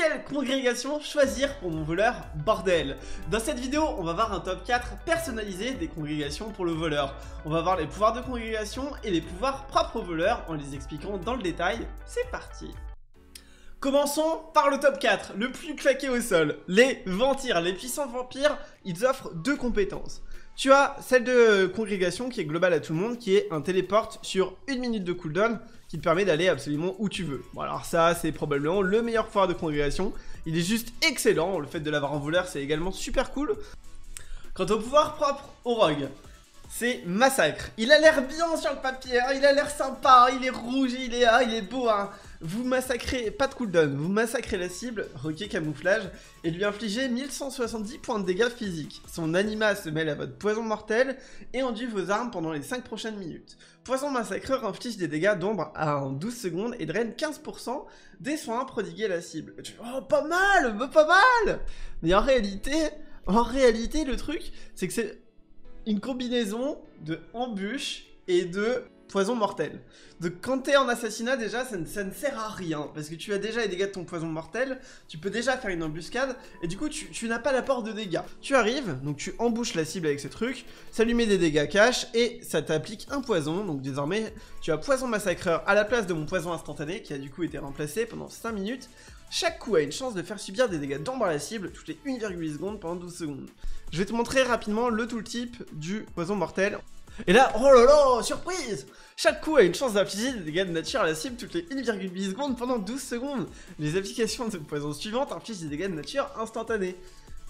Quelle congrégation choisir pour mon voleur bordel? Dans cette vidéo, on va voir un top 4 personnalisé des congrégations pour le voleur. On va voir les pouvoirs de congrégation et les pouvoirs propres au voleur en les expliquant dans le détail. C'est parti! Commençons par le top 4, le plus claqué au sol, les vampires. Les puissants vampires, ils offrent deux compétences. Tu as celle de congrégation qui est globale à tout le monde, qui est un téléporte sur 1 minute de cooldown, qui te permet d'aller absolument où tu veux. Bon, alors ça, c'est probablement le meilleur pouvoir de congrégation. Il est juste excellent. Le fait de l'avoir en voleur, c'est également super cool. Quant au pouvoir propre au rogue, c'est massacre. Il a l'air bien sur le papier, hein, il a l'air sympa, hein, il est rouge, il est beau. Hein. Vous massacrez, pas de cooldown, vous massacrez la cible, requis camouflage, et lui infligez 1170 points de dégâts physiques. Son anima se mêle à votre poison mortel et enduit vos armes pendant les 5 prochaines minutes. Poison massacreur inflige des dégâts d'ombre en 12 secondes et draine 15% des soins prodigués à la cible. Oh, pas mal, pas mal. Mais en réalité, le truc, c'est que c'est une combinaison de embûche et de poison mortel. Donc quand t'es en assassinat, déjà ça ne sert à rien, parce que tu as déjà les dégâts de ton poison mortel, tu peux déjà faire une embuscade, et du coup tu n'as pas l'apport de dégâts. Tu arrives, donc tu embouches la cible avec ce truc, ça lui met des dégâts cash, et ça t'applique un poison, donc désormais tu as poison massacreur à la place de mon poison instantané, qui a du coup été remplacé pendant 5 minutes. Chaque coup a une chance de faire subir des dégâts d'ombre à la cible toutes les 1,8 secondes pendant 12 secondes. Je vais te montrer rapidement le tooltip du poison mortel. Et là, oh là là, surprise! Chaque coup a une chance d'infliger des dégâts de nature à la cible toutes les 1,8 secondes pendant 12 secondes. Les applications de poison suivantes infligent des dégâts de nature instantanés.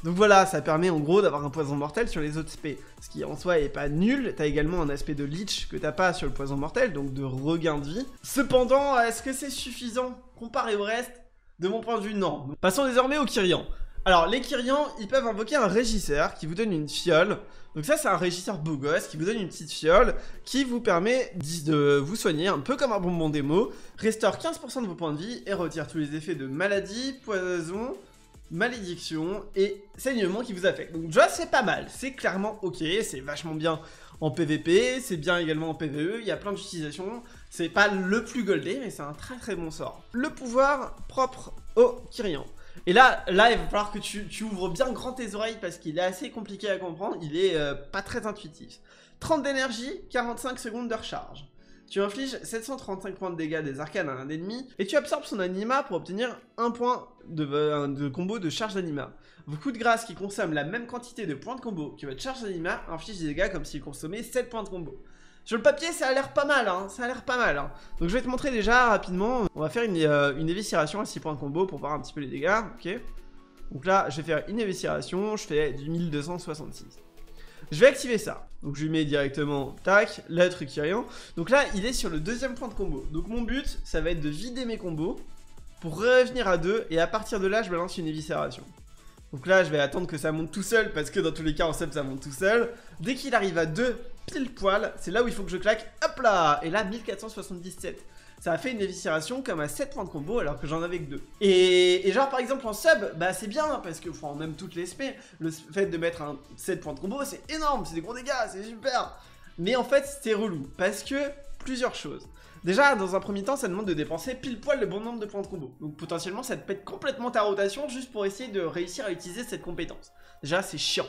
Donc voilà, ça permet en gros d'avoir un poison mortel sur les autres spés, ce qui en soi est pas nul. T'as également un aspect de leech que t'as pas sur le poison mortel, donc de regain de vie. Cependant, est-ce que c'est suffisant comparé au reste? De mon point de vue, non. Passons désormais aux Kyrians. Alors, les Kyrians, ils peuvent invoquer un régisseur qui vous donne une fiole. Donc ça, c'est un régisseur beau gosse qui vous donne une petite fiole qui vous permet de vous soigner, un peu comme un bonbon démo. Restaure 15% de vos points de vie et retire tous les effets de maladie, poison, malédiction et saignement qui vous affectent. Donc déjà, c'est pas mal. C'est clairement ok, c'est vachement bien en PVP, c'est bien également en PVE, il y a plein d'utilisations. C'est pas le plus goldé, mais c'est un très très bon sort. Le pouvoir propre au Kyrian. Et là, il va falloir que tu ouvres bien grand tes oreilles parce qu'il est assez compliqué à comprendre, il est pas très intuitif. 30 d'énergie, 45 secondes de recharge. Tu infliges 735 points de dégâts des arcanes à un ennemi, et tu absorbes son anima pour obtenir un point de combo de charge d'anima. Vos coups de grâce qui consomment la même quantité de points de combo que votre charge d'anima infligent des dégâts comme s'il consommait 7 points de combo. Sur le papier, ça a l'air pas mal, hein, ça a l'air pas mal. Hein. Donc je vais te montrer déjà rapidement, on va faire une éviscération à 6 points de combo pour voir un petit peu les dégâts, ok. Donc là, je vais faire une éviscération, je fais du 1266. Je vais activer ça, donc je lui mets directement, tac, l'autre Kyrian. Donc là, il est sur le deuxième point de combo. Donc mon but, ça va être de vider mes combos pour revenir à 2, et à partir de là, je balance une éviscération. Donc là, je vais attendre que ça monte tout seul, parce que dans tous les cas, en sub, ça monte tout seul. Dès qu'il arrive à 2, pile poil, c'est là où il faut que je claque, hop là, et là, 1477. Ça a fait une éviscération comme à 7 points de combo alors que j'en avais que 2. Et genre par exemple en sub, bah c'est bien parce que enfin, même toutes les spé, le fait de mettre un 7 points de combo c'est énorme, c'est des gros dégâts, c'est super. Mais en fait c'était relou parce que plusieurs choses. Déjà dans un premier temps ça demande de dépenser pile poil le bon nombre de points de combo. Donc potentiellement ça te pète complètement ta rotation juste pour essayer de réussir à utiliser cette compétence. Déjà c'est chiant.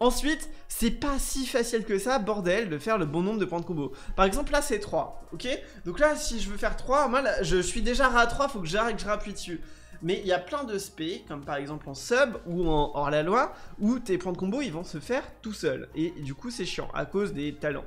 Ensuite, c'est pas si facile que ça, bordel, de faire le bon nombre de points de combo. Par exemple, là, c'est 3, ok? Donc là, si je veux faire 3, moi, là, je suis déjà à 3, faut que j'arrête, que je rappuie dessus. Mais il y a plein de spé, comme par exemple en sub ou en hors-la-loi, où tes points de combo, ils vont se faire tout seuls. Et du coup, c'est chiant, à cause des talents.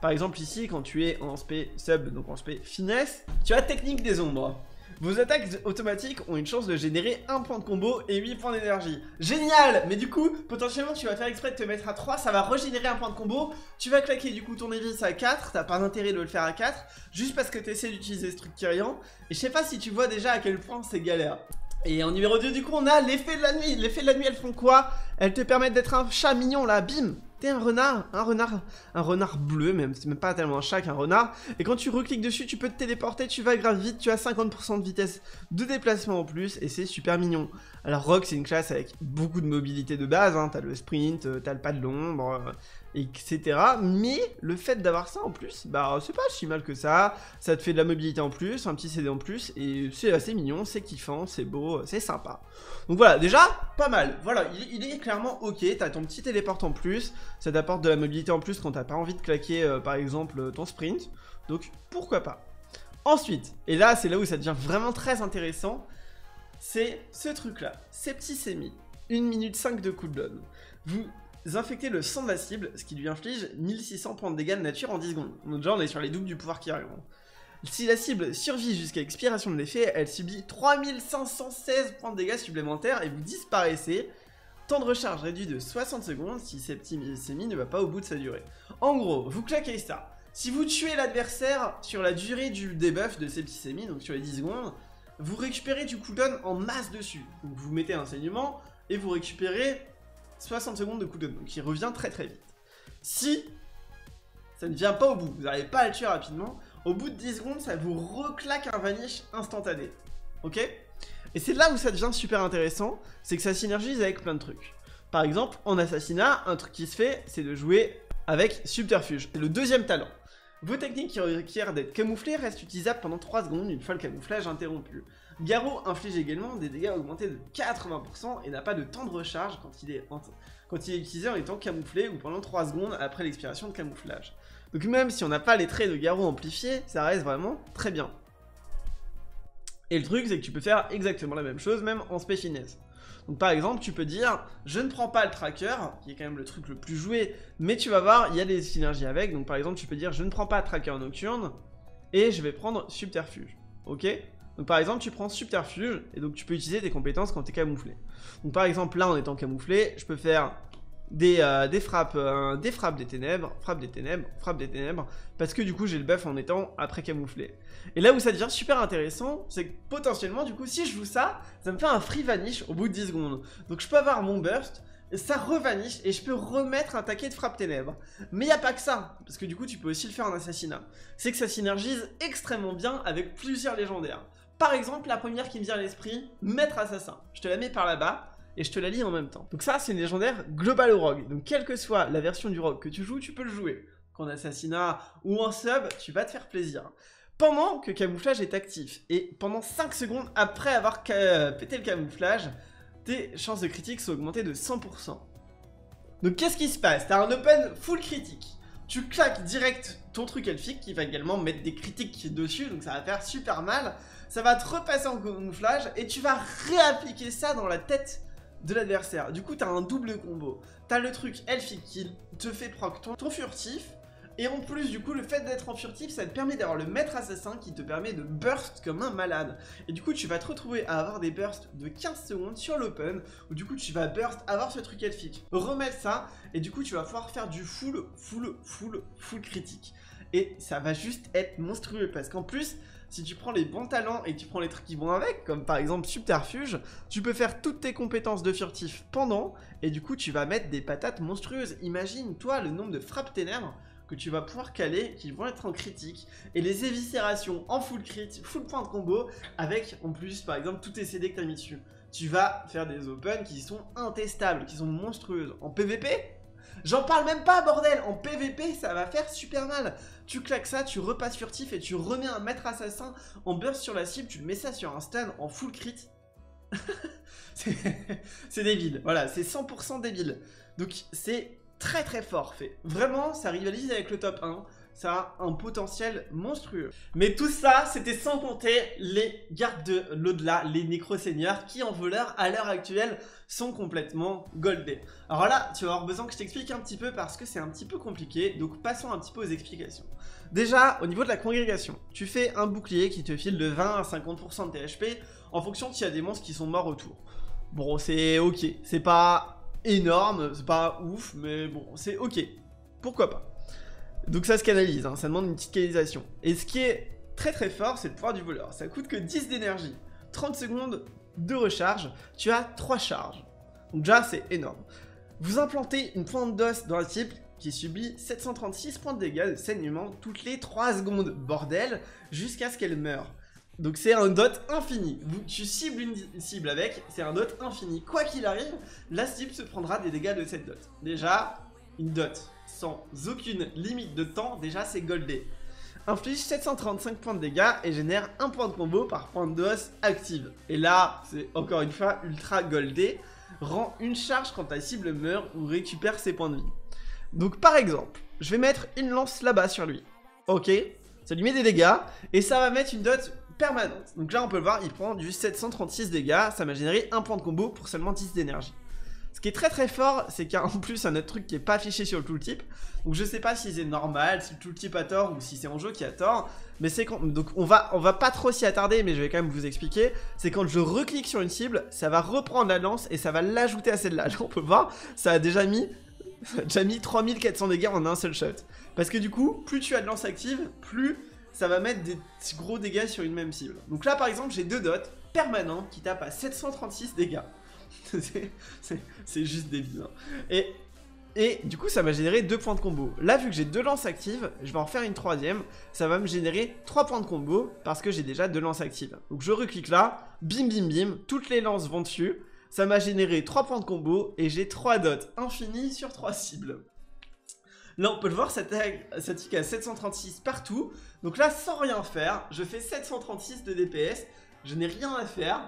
Par exemple, ici, quand tu es en spé sub, donc en spé finesse, tu as technique des ombres. Vos attaques automatiques ont une chance de générer 1 point de combo et 8 points d'énergie. Génial! Mais du coup, potentiellement, tu vas faire exprès de te mettre à 3, ça va régénérer un point de combo. Tu vas claquer du coup ton évis à 4, t'as pas d'intérêt de le faire à 4, juste parce que tu essaies d'utiliser ce truc Kyrian. Et je sais pas si tu vois déjà à quel point c'est galère. Et en numéro 2, du coup, on a l'effet de la nuit. L'effet de la nuit, elles font quoi? Elles te permettent d'être un chat mignon là, bim! T'es un renard bleu, même c'est même pas tellement un chat qu'un renard. Et quand tu recliques dessus, tu peux te téléporter, tu vas grave vite, tu as 50% de vitesse de déplacement en plus, et c'est super mignon. Alors Rogue, c'est une classe avec beaucoup de mobilité de base, hein. T'as le sprint, t'as le pas de l'ombre, etc. Mais le fait d'avoir ça en plus, bah c'est pas si mal que ça. Ça te fait de la mobilité en plus, un petit CD en plus, et c'est assez mignon, c'est kiffant, c'est beau, c'est sympa. Donc voilà, déjà pas mal. Voilà, il est clairement ok. T'as ton petit téléporte en plus, ça t'apporte de la mobilité en plus quand t'as pas envie de claquer par exemple ton sprint. Donc pourquoi pas. Ensuite, et là c'est là où ça devient vraiment très intéressant, c'est ce truc là, septicémie, 1 minute 5 de cooldown. Vous infectez le sang de la cible, ce qui lui inflige 1600 points de dégâts de nature en 10 secondes. Donc genre on est sur les doubles du pouvoir qui arrive. Si la cible survit jusqu'à expiration de l'effet, elle subit 3516 points de dégâts supplémentaires et vous disparaissez. Temps de recharge réduit de 60 secondes si septicémie ne va pas au bout de sa durée. En gros, vous claquez ça. Si vous tuez l'adversaire sur la durée du debuff de septicémie, donc sur les 10 secondes, vous récupérez du cooldown en masse dessus. Donc vous mettez un saignement et vous récupérez 60 secondes de cooldown, donc il revient très très vite. Si ça ne vient pas au bout, vous n'arrivez pas à le tuer rapidement, au bout de 10 secondes, ça vous reclaque un vanish instantané. Ok? Et c'est là où ça devient super intéressant, c'est que ça synergise avec plein de trucs. Par exemple, en assassinat, un truc qui se fait, c'est de jouer avec subterfuge. C'est le deuxième talent. Vos techniques qui requièrent d'être camouflées restent utilisables pendant 3 secondes une fois le camouflage interrompu. Garrot inflige également des dégâts augmentés de 80% et n'a pas de temps de recharge quand il est utilisé en étant camouflé ou pendant 3 secondes après l'expiration de camouflage. Donc même si on n'a pas les traits de Garrot amplifiés, ça reste vraiment très bien. Et le truc c'est que tu peux faire exactement la même chose même en spé finesse. Donc par exemple tu peux dire je ne prends pas le tracker, qui est quand même le truc le plus joué, mais tu vas voir il y a des synergies avec. Donc par exemple tu peux dire je ne prends pas tracker nocturne et je vais prendre subterfuge. Ok? Donc par exemple tu prends subterfuge et donc tu peux utiliser tes compétences quand tu es camouflé. Donc par exemple là en étant camouflé je peux faire des frappes des ténèbres, parce que du coup j'ai le buff en étant après camouflé. Et là où ça devient super intéressant, c'est que potentiellement du coup si je joue ça, ça me fait un free vanish au bout de 10 secondes. Donc je peux avoir mon burst, ça revanish et je peux remettre un taquet de frappe ténèbres. Mais il n'y a pas que ça, parce que du coup tu peux aussi le faire en assassinat. C'est que ça synergise extrêmement bien avec plusieurs légendaires. Par exemple la première qui me vient à l'esprit, Maître Assassin. Je te la mets par là-bas. Et je te la lis en même temps. Donc ça c'est une légendaire globale au rogue. Donc quelle que soit la version du rogue que tu joues, tu peux le jouer. Qu'en assassinat ou en sub, tu vas te faire plaisir. Pendant que camouflage est actif, et pendant 5 secondes après avoir pété le camouflage, tes chances de critique sont augmentées de 100%. Donc qu'est-ce qui se passe? T'as un open full critique. Tu claques direct ton truc elfique qui va également mettre des critiques dessus, donc ça va faire super mal. Ça va te repasser en camouflage et tu vas réappliquer ça dans la tête de l'adversaire. Du coup t'as un double combo. T'as le truc elfique qui te fait proc ton furtif, et en plus du coup le fait d'être en furtif ça te permet d'avoir le maître assassin qui te permet de burst comme un malade. Et du coup tu vas te retrouver à avoir des bursts de 15 secondes sur l'open, où du coup tu vas burst, avoir ce truc elfique, remettre ça, et du coup tu vas pouvoir faire du full critique. Et ça va juste être monstrueux, parce qu'en plus si tu prends les bons talents et que tu prends les trucs qui vont avec, comme par exemple subterfuge, tu peux faire toutes tes compétences de furtif pendant, et du coup tu vas mettre des patates monstrueuses. Imagine toi le nombre de frappes ténèbres que tu vas pouvoir caler, qui vont être en critique, et les éviscérations en full crit, full point de combo, avec en plus par exemple tous tes CD que tu as mis dessus. Tu vas faire des open qui sont intestables, qui sont monstrueuses. En PVP ? J'en parle même pas, bordel. En PVP, ça va faire super mal. Tu claques ça, tu repasses furtif et tu remets un maître assassin en burst sur la cible. Tu mets ça sur un stun en full crit. C'est débile. Voilà, c'est 100% débile. Donc, c'est très très fort fait. Vraiment, ça rivalise avec le top 1. Ça a un potentiel monstrueux. Mais tout ça, c'était sans compter les gardes de l'au-delà, les nécro-seigneurs, qui en voleur, à l'heure actuelle, sont complètement goldés. Alors là, tu vas avoir besoin que je t'explique un petit peu, parce que c'est un petit peu compliqué, donc passons un petit peu aux explications. Déjà, au niveau de la congrégation, tu fais un bouclier qui te file de 20 à 50% de tes HP, en fonction de s'il y a des monstres qui sont morts autour. Bon, c'est ok, c'est pas énorme, c'est pas ouf, mais bon, c'est ok. Pourquoi pas? Donc ça se canalise, hein, ça demande une petite canalisation. Et ce qui est très très fort, c'est le pouvoir du voleur. Ça coûte que 10 d'énergie, 30 secondes de recharge, tu as 3 charges. Donc déjà c'est énorme. Vous implantez une pointe d'os dans la cible qui subit 736 points de dégâts de saignement toutes les 3 secondes, bordel, jusqu'à ce qu'elle meure. Donc c'est un dot infini. Tu cibles une cible avec, c'est un dot infini. Quoi qu'il arrive, la cible se prendra des dégâts de cette dot. Déjà, Une dot sans aucune limite de temps, déjà c'est goldé. Inflige 735 points de dégâts et génère 1 point de combo par point de hausse active. Et là, c'est encore une fois ultra goldé. Rend une charge quand ta cible meurt ou récupère ses points de vie. Donc par exemple, je vais mettre une lance là-bas sur lui. Ok, ça lui met des dégâts et ça va mettre une dot permanente. Donc là on peut le voir, il prend du 736 dégâts, ça m'a généré 1 point de combo pour seulement 10 d'énergie. Ce qui est très très fort, c'est qu'en plus un autre truc qui n'est pas affiché sur le tooltip. Donc je sais pas si c'est normal, si le tooltip a tort ou si c'est en jeu qui a tort. Mais c'est quand... Donc on va pas trop s'y attarder, mais je vais quand même vous expliquer. C'est quand je reclique sur une cible, ça va reprendre la lance et ça va l'ajouter à celle-là. Là on peut voir, ça a déjà mis 3400 dégâts en un seul shot. Parce que du coup, plus tu as de lance active, plus ça va mettre des gros dégâts sur une même cible. Donc là par exemple, j'ai deux dots permanentes qui tapent à 736 dégâts. C'est juste débile hein. Et du coup ça m'a généré 2 points de combo. Là vu que j'ai 2 lances actives, je vais en faire une troisième. Ça va me générer 3 points de combo parce que j'ai déjà 2 lances actives. Donc je reclique là, bim bim bim, toutes les lances vont dessus. Ça m'a généré 3 points de combo et j'ai 3 dots infinies sur 3 cibles. Là on peut le voir, ça tique à 736 partout. Donc là sans rien faire, je fais 736 de DPS. Je n'ai rien à faire,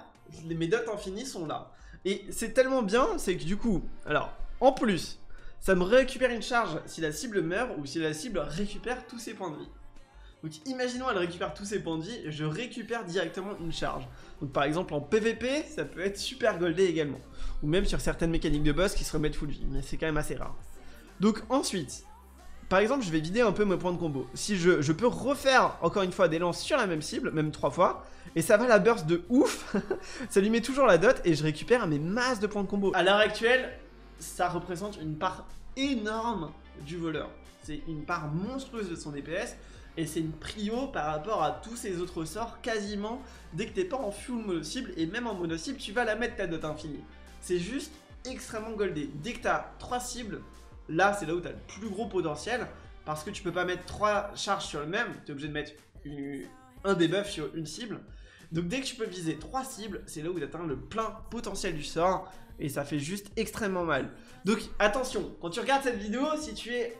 mes dots infinies sont là. Et c'est tellement bien, c'est que du coup, alors, en plus, ça me récupère une charge si la cible meurt ou si la cible récupère tous ses points de vie. Donc imaginons elle récupère tous ses points de vie, je récupère directement une charge. Donc par exemple en PVP, ça peut être super goldé également. Ou même sur certaines mécaniques de boss qui se remettent full vie, mais c'est quand même assez rare. Donc ensuite, par exemple je vais vider un peu mes points de combo. Si je peux refaire encore une fois des lances sur la même cible, même 3 fois, et ça va la burst de ouf. Ça lui met toujours la dot et je récupère mes masses de points de combo. À l'heure actuelle, ça représente une part énorme du voleur. C'est une part monstrueuse de son DPS et c'est une prio par rapport à tous ses autres sorts quasiment. Dès que t'es pas en full mono-cible et même en mono-cible, tu vas la mettre ta dot infinie. C'est juste extrêmement goldé. Dès que t'as 3 cibles, là c'est là où t'as le plus gros potentiel parce que tu peux pas mettre 3 charges sur le même, t'es obligé de mettre un debuff sur une cible. Donc dès que tu peux viser 3 cibles, c'est là où tu atteins le plein potentiel du sort et ça fait juste extrêmement mal. Donc attention, quand tu regardes cette vidéo, si tu es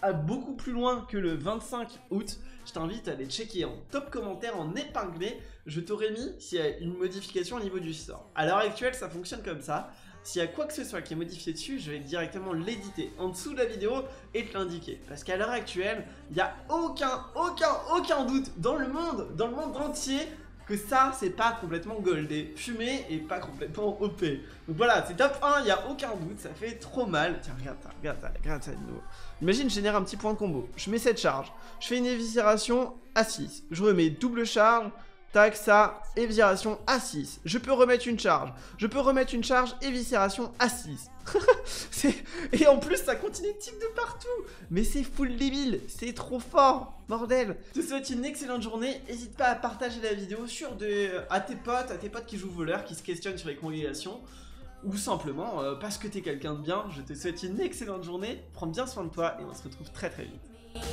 à beaucoup plus loin que le 25 août, je t'invite à aller checker en top commentaire, en épinglé, je t'aurais mis s'il y a une modification au niveau du sort. À l'heure actuelle, ça fonctionne comme ça. S'il y a quoi que ce soit qui est modifié dessus, je vais directement l'éditer en dessous de la vidéo et te l'indiquer. Parce qu'à l'heure actuelle, il n'y a aucun doute dans le monde entier, que ça, c'est pas complètement goldé, fumé et pas complètement OP. Donc voilà, c'est top 1, il n'y a aucun doute, ça fait trop mal. Tiens, regarde ça de nouveau. Imagine, je génère un petit point de combo, je mets cette charge, je fais une éviscération à 6, je remets double charge, tac, ça, éviscération à 6. Je peux remettre une charge, éviscération à 6. Et en plus, ça continue de tick de partout. Mais c'est full débile, c'est trop fort. Bordel. Je te souhaite une excellente journée. N'hésite pas à partager la vidéo à tes potes qui jouent voleur, qui se questionnent sur les congrégations. Ou simplement parce que t'es quelqu'un de bien. Je te souhaite une excellente journée. Prends bien soin de toi et on se retrouve très vite.